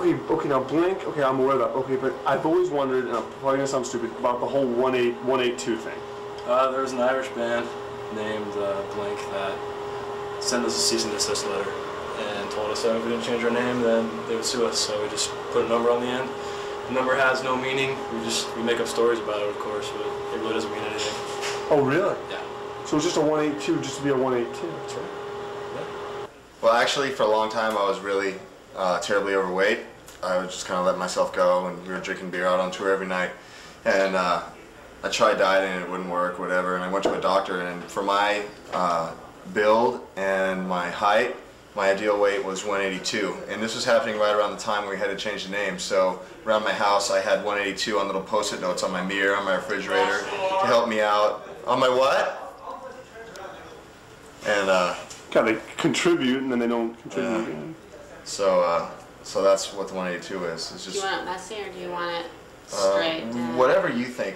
Okay, now Blink, okay, I'm aware of that. Okay, but I've always wondered, and I'm probably going to sound stupid, about the whole 182 thing. There was an Irish band named Blink that sent us a cease and desist letter and told us that if we didn't change our name, then they would sue us. So we just put a number on the end. The number has no meaning. We make up stories about it, of course, but it really doesn't mean anything. Oh, really? Yeah. So it's just a 182 just to be a 182. That's right. Yeah. Well, actually, for a long time, I was really terribly overweight. I would just kind of let myself go, and we were drinking beer out on tour every night. And I tried dieting, and it wouldn't work, whatever. And I went to a doctor, and for my build and my height, my ideal weight was 182. And this was happening right around the time we had to change the name. So around my house, I had 182 on little post-it notes on my mirror, on my refrigerator, to help me out. On my what? And gotta contribute, and then they don't contribute again. So that's what the 182 is. It's just, do you want it messy or do you want it straight? Whatever you think.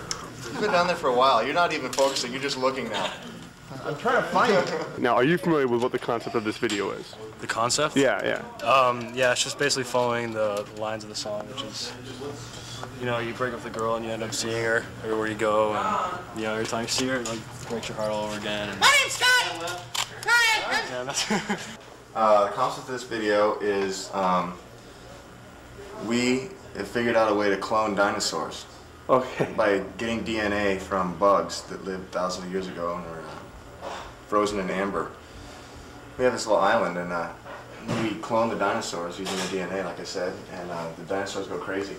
You've been down there for a while. You're not even focusing. You're just looking now. I'm trying to find it. Now, are you familiar with what the concept of this video is? The concept? Yeah, yeah. Yeah, it's just basically following the lines of the song, which is, you know, you break up with the girl and you end up seeing her everywhere you go, and, you know, every time you see her, it, like, breaks your heart all over again. And, my name's Scott! Yeah, that's the concept of this video is we figured out a way to clone dinosaurs. Okay. By getting DNA from bugs that lived thousands of years ago and were frozen in amber. We have this little island, and we clone the dinosaurs using the DNA, like I said, and the dinosaurs go crazy.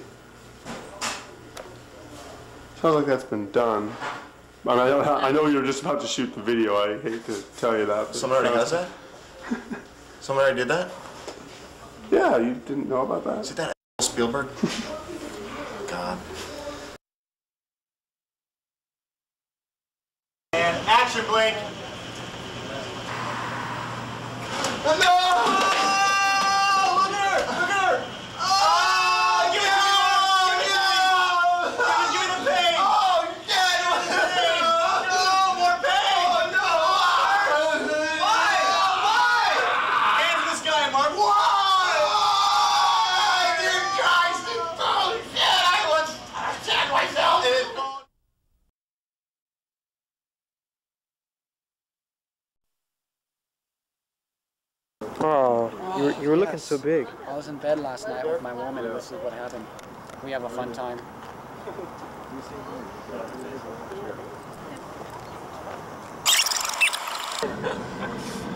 Sounds like that's been done. I mean, I know you're just about to shoot the video. I hate to tell you that. Someone already does that? Someone already did that? Yeah, you didn't know about that? See that Spielberg? God. And action, Blink! No! Look at her! Look at her! Oh, give it to me! Give it to pain! Oh, yeah! No more pain! Oh, no! Why? Why? Hands in the sky, Mark! Why? Why? Dear Christ! Oh, shit! I was attacked myself! Oh, you were looking so big. I was in bed last night with my woman, and this is what happened. We have a fun time.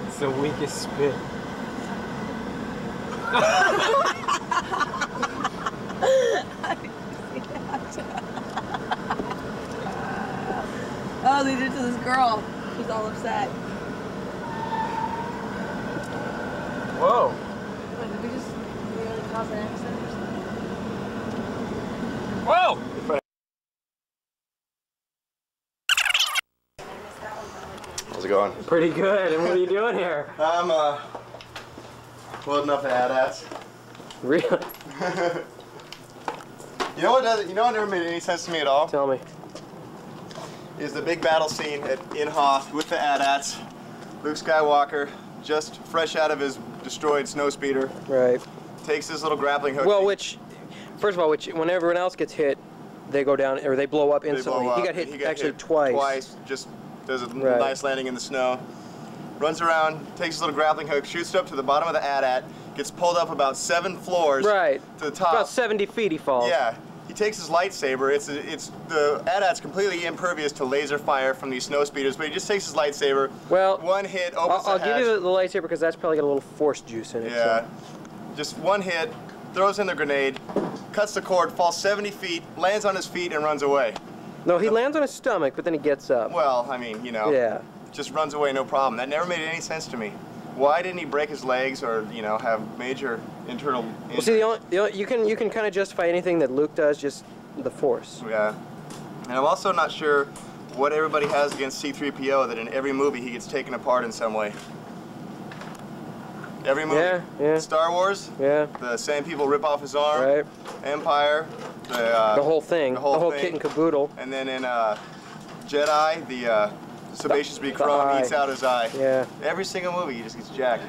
It's the weakest spit. Oh, they did it to this girl. She's all upset. Whoa! Wait, did we just really cause an accident or something? Whoa! How's it going? Pretty good. And what are you doing here? I'm loading up the AT-ATs. Really? You know what never made any sense to me at all? Tell me. Is the big battle scene in Hoth with the AT-ATs, Luke Skywalker, just fresh out of his destroyed snowspeeder. Right. Takes his little grappling hook. Well, first of all, when everyone else gets hit, they go down, or they blow up instantly. Blow up. He got hit twice. Twice, just does a nice landing in the snow. Runs around, takes his little grappling hook, shoots it up to the bottom of the AT-AT, gets pulled up about 7 floors to the top. About 70 feet he falls. Yeah. He takes his lightsaber. It's the AT-AT's completely impervious to laser fire from these snow speeders, but he just takes his lightsaber. Well, one hit opens the hatch. I'll give you the lightsaber because that's probably got a little force juice in it. Yeah, so. Just one hit, throws in the grenade, cuts the cord, falls 70 feet, lands on his feet, and runs away. No, he lands on his stomach, but then he gets up. Well, I mean, you know, yeah, just runs away, no problem. That never made any sense to me. Why didn't he break his legs or, you know, have major internal injuries? Well, see, you can kind of justify anything that Luke does, just the Force. Yeah. And I'm also not sure what everybody has against C-3PO, that in every movie he gets taken apart in some way. Every movie. Yeah, yeah. Star Wars. Yeah. The same people rip off his arm. Right. Empire. The whole thing. The whole kit and caboodle. And then in Jedi, the Sebacious B. Crumb eats out his eye. Yeah. Every single movie, he just gets jacked.